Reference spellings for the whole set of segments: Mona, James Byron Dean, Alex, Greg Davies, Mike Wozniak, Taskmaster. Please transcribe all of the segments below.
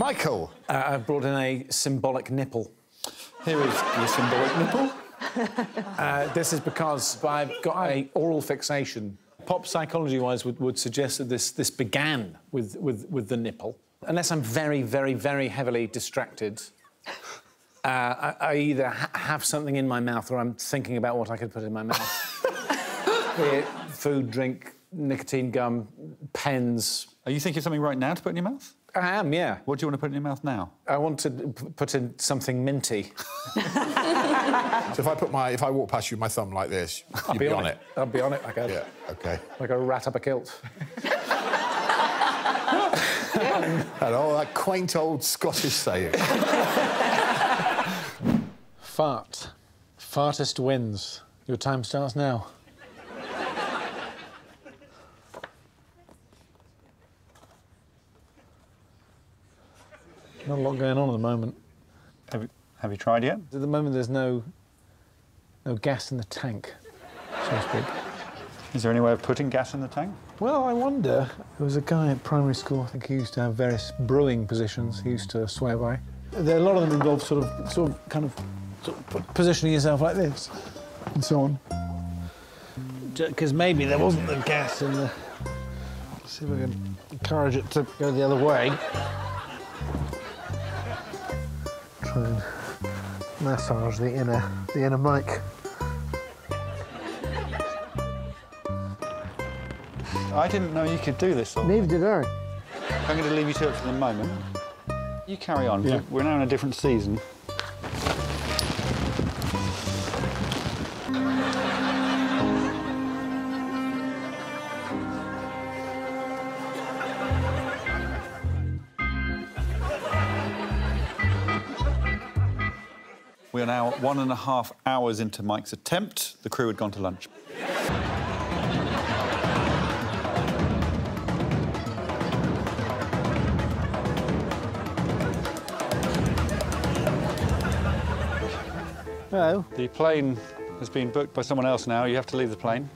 Michael. I've brought in a symbolic nipple. Here is your symbolic nipple. This is because I've got an oral fixation. Pop psychology-wise would suggest that this began with the nipple. Unless I'm very, very, very heavily distracted, I either have something in my mouth or I'm thinking about what I could put in my mouth. Be it food, drink, nicotine gum, pens. Are you thinking of something right now to put in your mouth? I am, yeah. What do you want to put in your mouth now? I want to put in something minty. So if I walk past you with my thumb like this, I'll be on it. I'll be on it like a... Yeah, OK. Like a rat up a kilt. And all that quaint old Scottish saying. Fart. Fartest wins. Your time starts now. Not a lot going on at the moment. Have you tried yet? At the moment, there's no gas in the tank, so to speak. Is there any way of putting gas in the tank? Well, I wonder. There was a guy at primary school, I think he used to have various brewing positions he used to swear by. There are a lot of them involved sort of positioning yourself like this and so on. Because maybe there wasn't the gas in the... Let's see if we can encourage it to go the other way. Try and massage the inner mic. I didn't know you could do this. Neither did I. I'm going to leave you to it for the moment. You carry on. Yeah. We're now in a different season. We are now 1.5 hours into Mike's attempt. The crew had gone to lunch. Hello. The plane has been booked by someone else now. You have to leave the plane.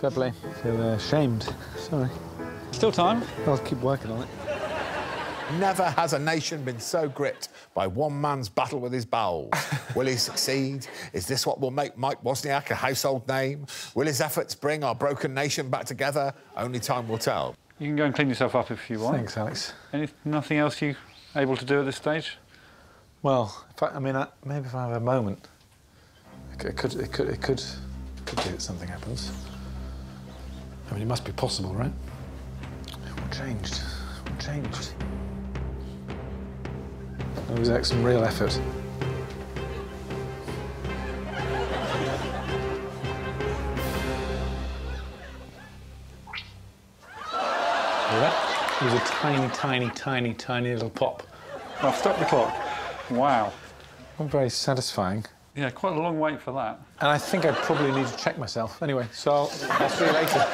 Fair play. So shamed. Sorry. Still time. I'll keep working on it. Never has a nation been so gripped by one man's battle with his bowels. Will he succeed? Is this what will make Mike Wozniak a household name? Will his efforts bring our broken nation back together? Only time will tell. You can go and clean yourself up if you want. Thanks, Alex. Nothing else you able to do at this stage? Well, maybe if I have a moment, it could do that something happens. I mean, it must be possible, right? It all changed. It all changed. That was like some real effort. That was a tiny, tiny, tiny, tiny little pop. I'll stop the clock. Wow. Not very satisfying. Yeah, quite a long wait for that. And I think I probably need to check myself. Anyway, so I'll see you later.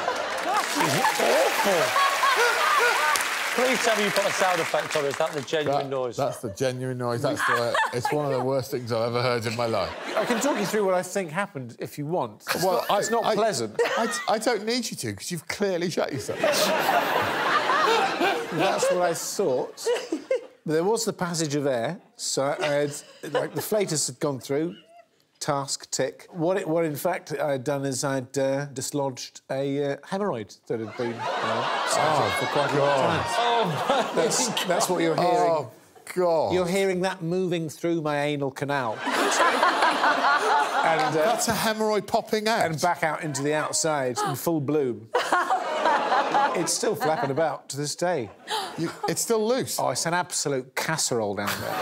Awful. Please tell me you put a sound effect on it. Is that the genuine noise? That's the genuine noise. That's it's one of the worst things I've ever heard in my life. I can talk you through what I think happened if you want. Well, it's not pleasant. I don't need you to, because you've clearly shut yourself. That's what I thought. But there was the passage of air, so I had, like, the flatus had gone through, task, tick. What in fact, I had done is I'd dislodged a hemorrhoid that had been started for quite a long time. Oh, that's what you're hearing. Oh, God. You're hearing that moving through my anal canal. And, that's a hemorrhoid popping out. And back out into the outside in full bloom. It's still flapping about to this day. It's still loose. Oh, it's an absolute casserole down there.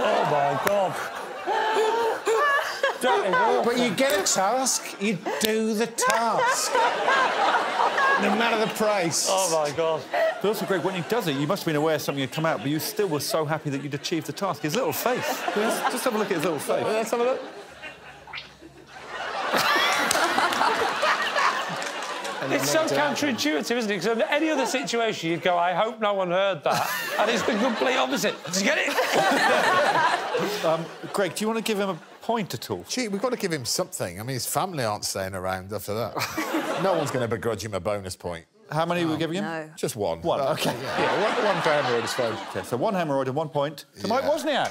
Oh, my God. But you get a task, you do the task. No matter the price. Oh, my God. But also, Greg, when he does it, you must have been aware something had come out, but you still were so happy that you'd achieved the task. His little face. Just have a look at his little face. Let's have a look. It's so counterintuitive, isn't it? Because in any other situation, you'd go, I hope no one heard that. And it's the complete opposite. Did you get it? Greg, do you want to give him a point at all. Gee, we've got to give him something. I mean, his family aren't staying around after that. No one's going to begrudge him a bonus point. How many were we giving him? No. Just one. One, OK. Yeah, one for hemorrhoid, I suppose. OK, so one hemorrhoid and 1 point to Mike Wozniak.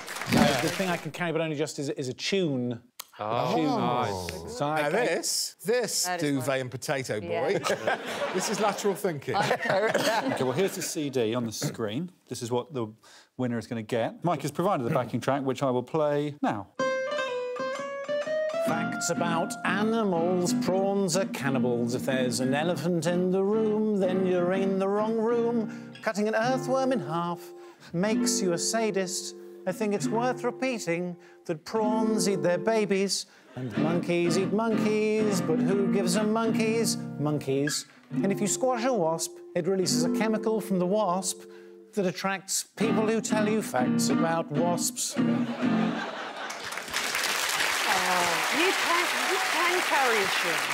The thing I can carry, but only just, is a tune. Oh, nice. So now this duvet one. And potato boy, this is lateral thinking. OK, well, here's the CD on the screen. This is what the winner is going to get. Mike has provided the backing track, which I will play now. Facts about animals. Prawns are cannibals. If there's an elephant in the room, then you're in the wrong room. Cutting an earthworm in half makes you a sadist. I think it's worth repeating that prawns eat their babies and monkeys eat monkeys, but who gives them monkeys? Monkeys. And if you squash a wasp, it releases a chemical from the wasp that attracts people who tell you facts about wasps. You can carry a tune.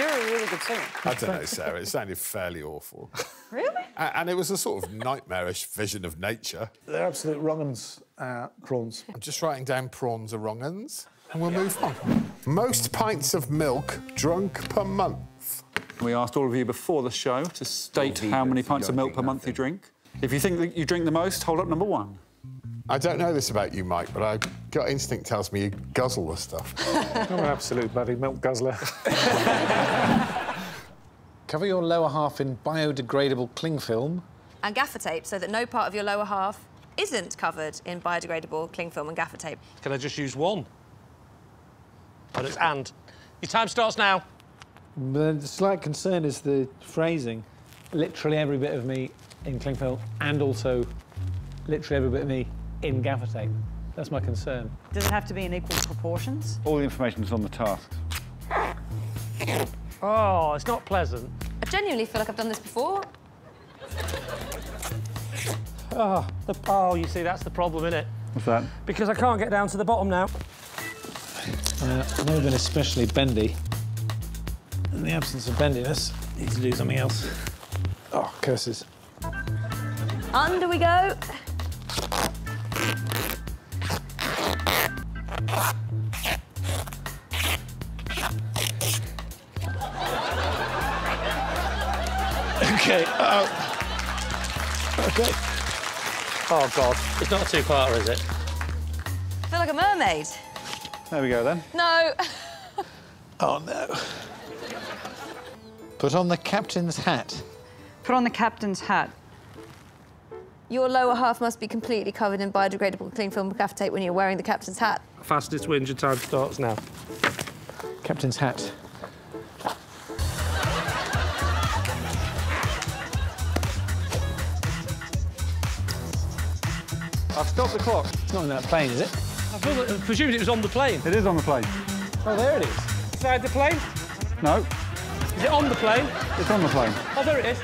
You're a really good singer. I don't know, Sarah. It sounded fairly awful. Really? And it was a sort of nightmarish vision of nature. They're absolute wrong-uns, prawns. I'm just writing down prawns are wrong-uns, and we'll move on. Most pints of milk drunk per month. We asked all of you before the show to state how many pints of milk per month you drink. If you think that you drink the most, hold up number one. I don't know this about you, Mike, but my gut instinct tells me you guzzle the stuff. I'm an absolute bloody milk guzzler. Cover your lower half in biodegradable cling film. And gaffer tape, so that no part of your lower half isn't covered in biodegradable cling film and gaffer tape. Can I just use one? But it's and. Your time starts now. The slight concern is the phrasing. Literally every bit of me in cling film and also literally every bit of me in gaffer tape. That's my concern. Does it have to be in equal proportions? All the information is on the task. Oh, it's not pleasant. I genuinely feel like I've done this before. Oh, you see, that's the problem, isn't it? What's that? Because I can't get down to the bottom now. I've never been especially bendy. In the absence of bendiness, I need to do something else. Oh, curses. Under we go. OK, OK. Oh, God. It's not a two-parter, is it? I feel like a mermaid. There we go, then. No. Oh, no. Put on the captain's hat. Put on the captain's hat. Your lower half must be completely covered in biodegradable cling film and gaffer tape when you're wearing the captain's hat. Fastest wind, your time starts now. Captain's hat. I've stopped the clock. It's not in that plane, is it? I presumed it was on the plane. It is on the plane. Oh, there it is. Inside the plane? No. Is it on the plane? It's on the plane. Oh, there it is.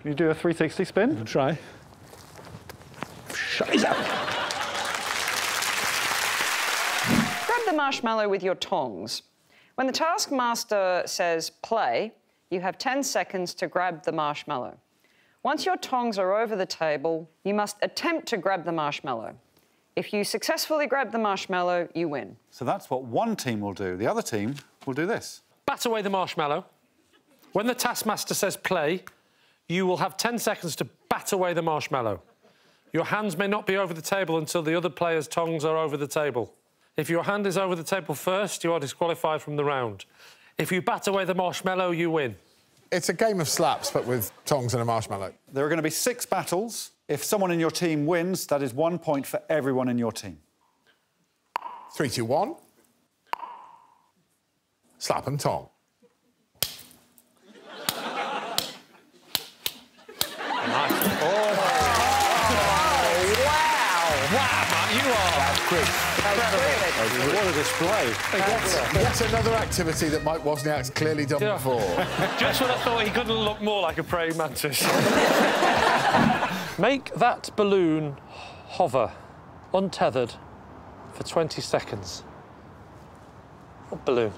Can you do a 360 spin? I'll try. Shut it up. Grab the marshmallow with your tongs. When the Taskmaster says play, you have 10 seconds to grab the marshmallow. Once your tongs are over the table, you must attempt to grab the marshmallow. If you successfully grab the marshmallow, you win. So that's what one team will do. The other team will do this. Bat away the marshmallow. When the Taskmaster says play, you will have 10 seconds to bat away the marshmallow. Your hands may not be over the table until the other player's tongs are over the table. If your hand is over the table first, you are disqualified from the round. If you bat away the marshmallow, you win. It's a game of slaps, but with tongs and a marshmallow. There are going to be 6 battles. If someone in your team wins, that is 1 point for everyone in your team. 3, 2, 1. Slap and tong. Nice. Oh, wow. Wow, man, you are... That's quick. Incredible. What a display. That's another activity that Mike Wozniak's clearly done before. Just when I thought he couldn't look more like a praying mantis. Make that balloon hover, untethered, for 20 seconds. What balloon?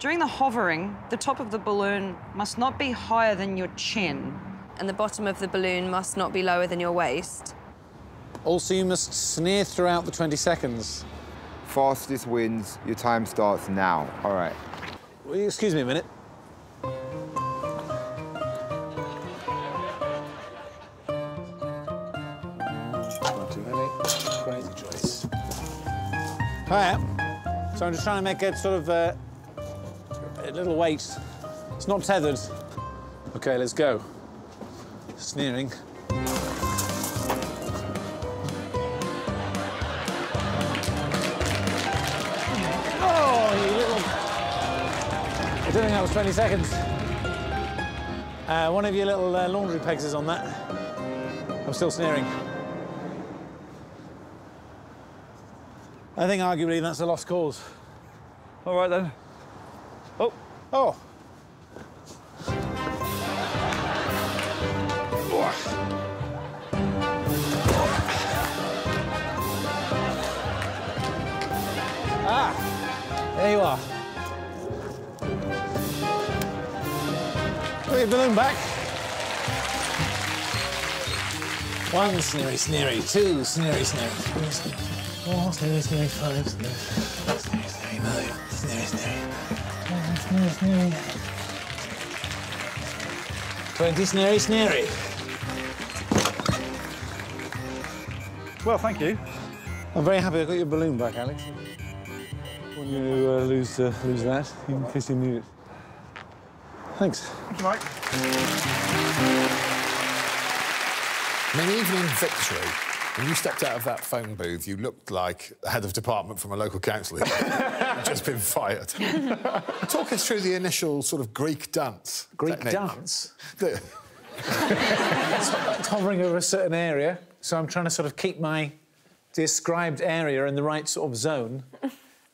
During the hovering, the top of the balloon must not be higher than your chin. and the bottom of the balloon must not be lower than your waist. Also, you must sneer throughout the 20 seconds. Fastest wins. Your time starts now. All right. Well, excuse me a minute. Not too many. Crazy choice. All right. So I'm just trying to make it sort of a little weight. It's not tethered. OK, let's go. Sneering. Oh, you little... I don't think that was 20 seconds. One of your little laundry pegs is on that. I'm still sneering. I think, arguably, that's a lost cause. All right, then. Oh. Oh. Ah, there you are. Put your balloon back. One sneery, sneery. Two sneery, sneery. Four sneery, sneery. Five sneery, sneery, sneery. Nine sneery, sneery. Sneery, sneery. 20 sneery, sneery. Well, thank you. I'm very happy I got your balloon back, Alex. I wouldn't you lose that, in case you need it. Thanks. Thank you, Mike. And then, even in victory, when you stepped out of that phone booth, you looked like the head of department from a local council who'd just been fired. Talk us through the initial sort of Greek dance. Greek dance? It's hovering over a certain area, so I'm trying to sort of keep my described area in the right sort of zone.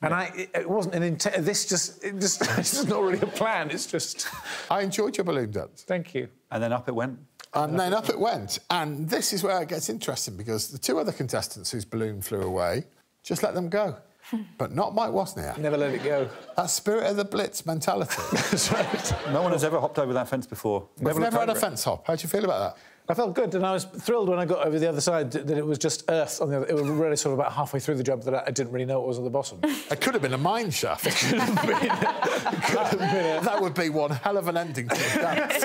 And it wasn't an intent. This is not really a plan, it's just... I enjoyed your balloon dance. Thank you. And then up it went. And then up it went. And this is where it gets interesting, because the two other contestants whose balloon flew away just let them go. But not Mike Wozniak. Never let it go. That spirit of the Blitz mentality. That's right. No one has ever hopped over that fence before. Never had a fence hop. How do you feel about that? I felt good, and I was thrilled when I got over the other side that it was just earth on the other. It was really sort of about halfway through the jump that I didn't really know what was at the bottom. It could have been a mine shaft. It could have been. That would be one hell of an ending to the dance.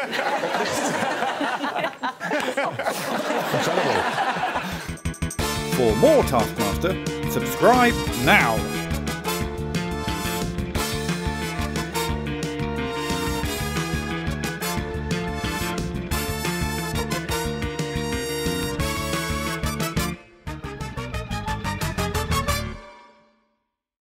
Incredible. For more Taskmaster, subscribe now.